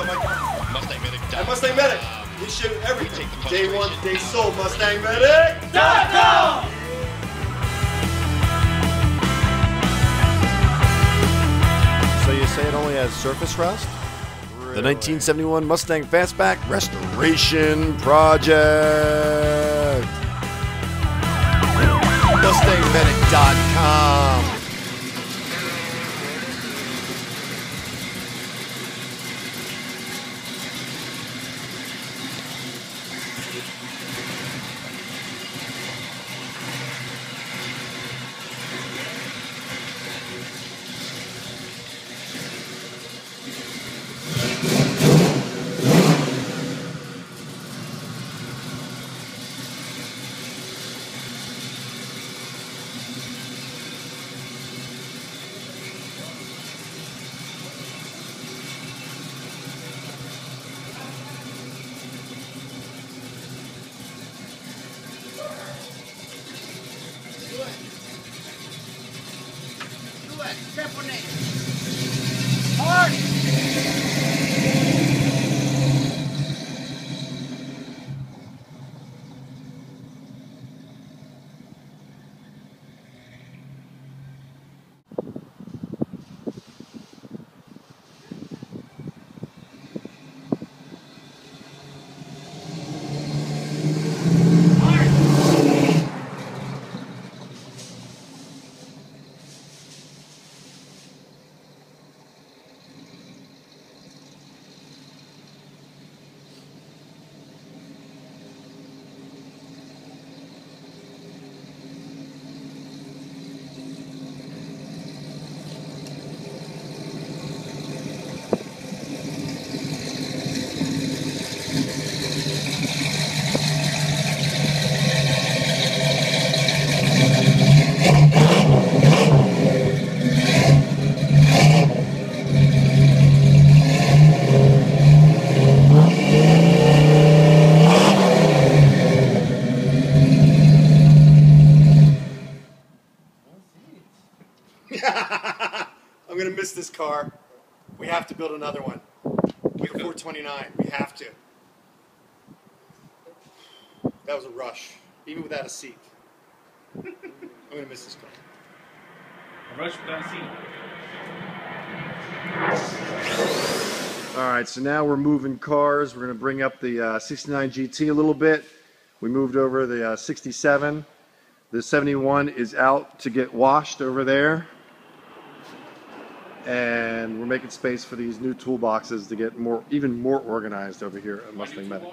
on my car. Mustang Medic. At Mustang Medic, we shoot everything. Day one, day sold. MustangMedic.com. So you say it only has surface rust? Really? The 1971 Mustang Fastback Restoration Project. MustangMedic.com. I'm going to miss this car. We have to build another one. Week 429. We have to. That was a rush, even without a seat. I'm going to miss this car. A rush without a seat. All right, so now we're moving cars. We're going to bring up the 69 GT a little bit. We moved over the 67. The 71 is out to get washed over there. And we're making space for these new toolboxes to get more, even more organized over here at Mustang Medic.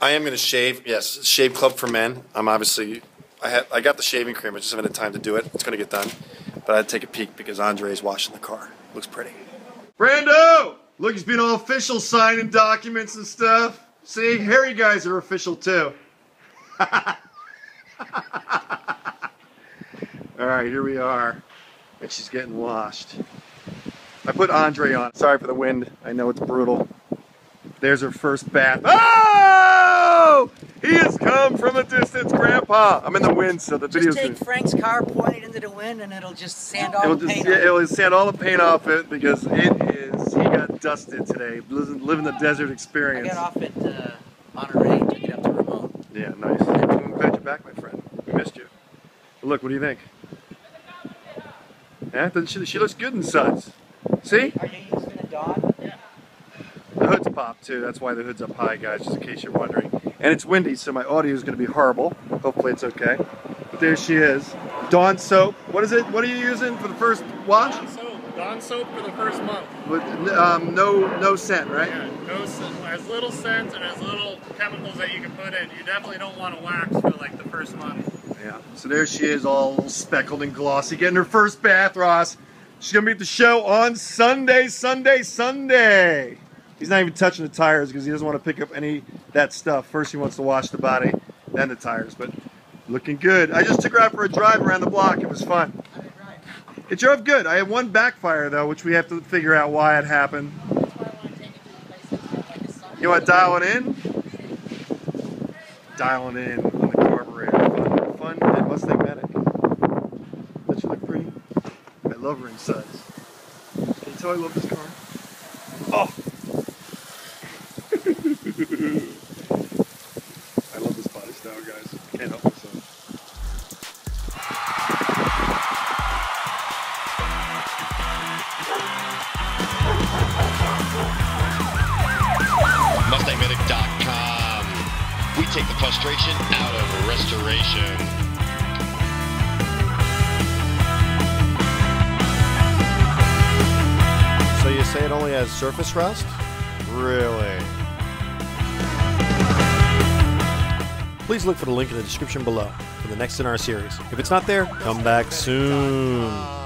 I am going to shave. Yes, Shave Club for Men. I'm obviously, I got the shaving cream. I just haven't had time to do it. It's going to get done, but I'd take a peek because Andre's washing the car. Looks pretty. Brando, look, he's been all official, signing documents and stuff. See, hairy guys are official too. All right, here we are, and she's getting washed. I put Andre on. Sorry for the wind. I know it's brutal. There's her first bath. Oh! He has come from a distance, Grandpa. I'm in the wind, so the video's... Just take Frank's car, point it into the wind, and it'll just sand all the paint off. It'll sand all the paint off it, because it is... He got dusted today, living the desert experience. I got off at Monterey, took it up to Ramon. Yeah, nice. I'm glad you're back, my friend. We missed you. Look, what do you think? Yeah, she looks good in suds. See? Are you using the Dawn? Yeah. The hood's popped too. That's why the hood's up high, guys, just in case you're wondering. And it's windy, so my audio is going to be horrible. Hopefully it's okay. But there she is. Dawn soap. What is it? What are you using for the first wash? Dawn soap. Dawn soap for the first month. With no scent, right? Yeah, no scent. As little scent and as little chemicals that you can put in. You definitely don't want to wax for like the first month. Yeah, so there she is, all speckled and glossy, getting her first bath, Ross. She's going to be at the show on Sunday. He's not even touching the tires because he doesn't want to pick up any of that stuff. First he wants to wash the body, then the tires, but looking good. I just took her out for a drive around the block. It was fun. It drove good. I had one backfire, though, which we have to figure out why it happened. You want to dial it in? Dialing in on the carburetor. Fun at Mustang Medic. Doesn't she look pretty? I love her in suds. how I love this car. Oh! I love this body style, guys. I can't help myself. MustangMedic.com. We take the frustration out of restoration. So you say it only has surface rust? Really? Please look for the link in the description below for the next in our series. If it's not there, come back soon.